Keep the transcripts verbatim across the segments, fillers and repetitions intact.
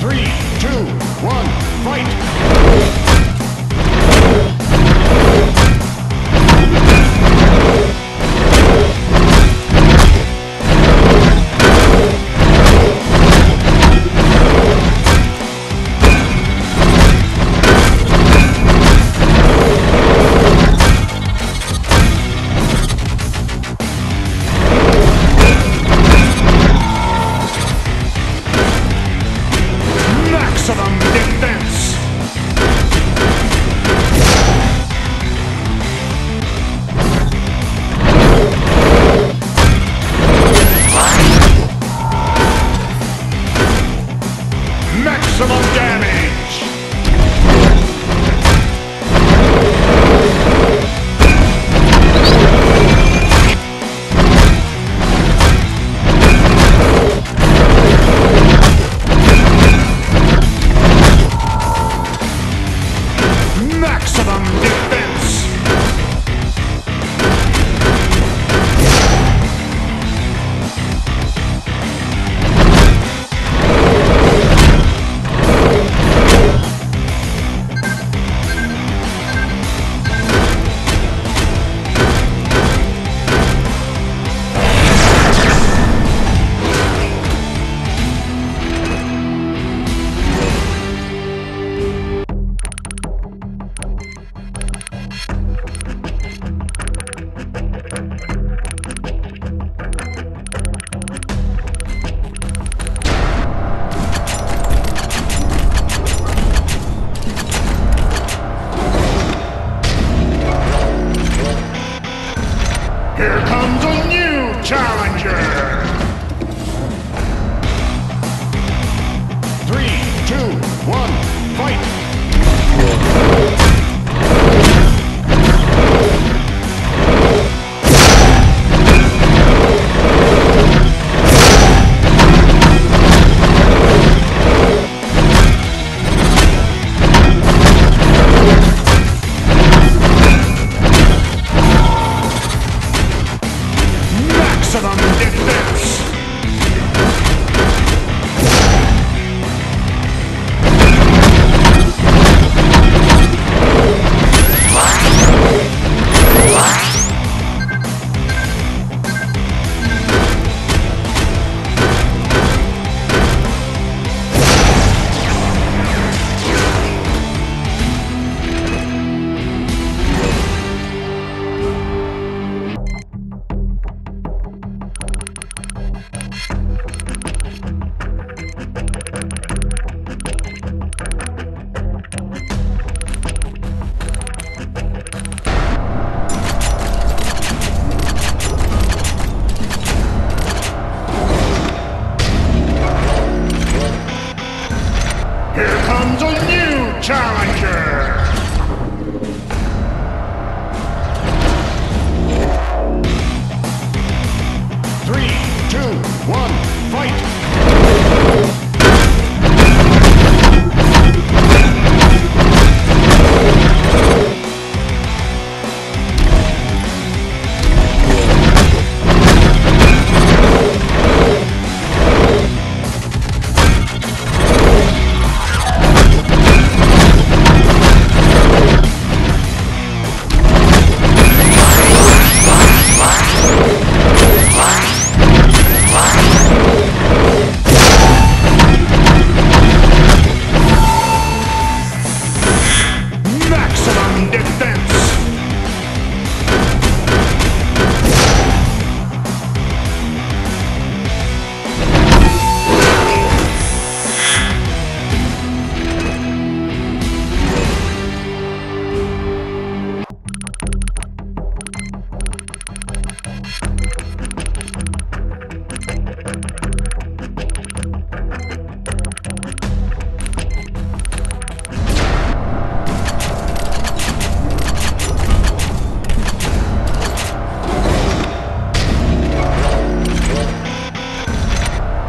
Three, two, one, fight! Maximum damage! Maximum defense! Here comes a new challenger! Three, two, one, fight! Maximum defense! Comes a new challenger! Three, two, one, fight!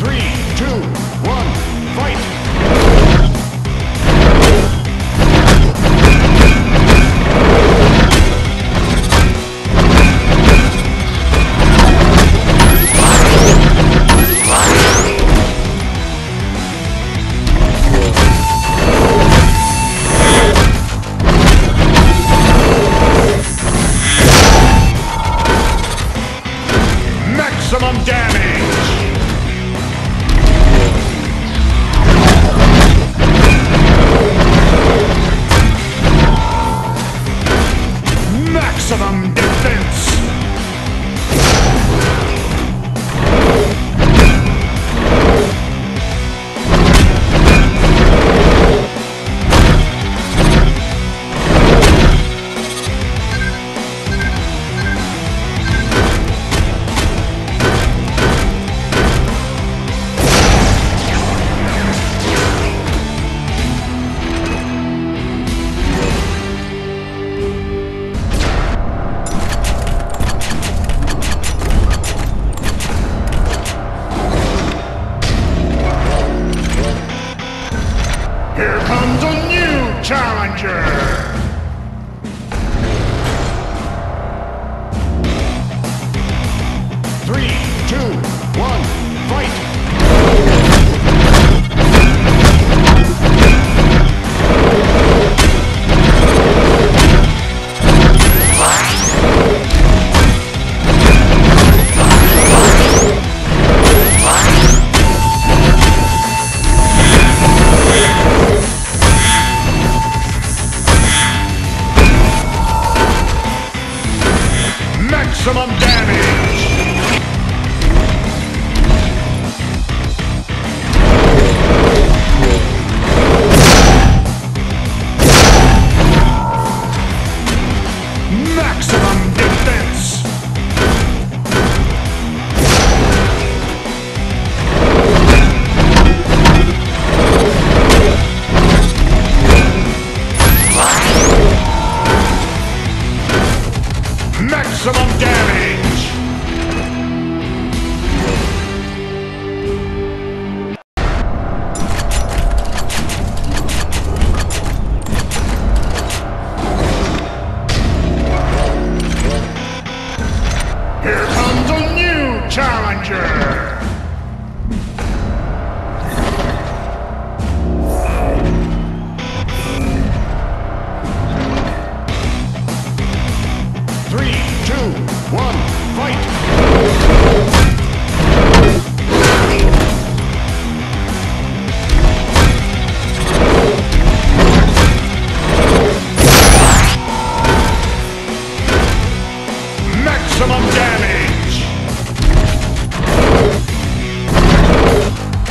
Three, two, one, fight! maximum defense.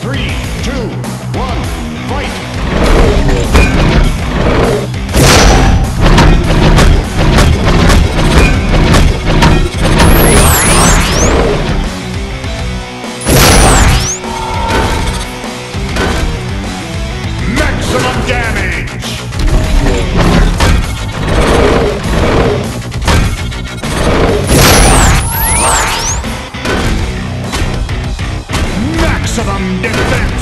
Three, two, one, fight! Maximum defense!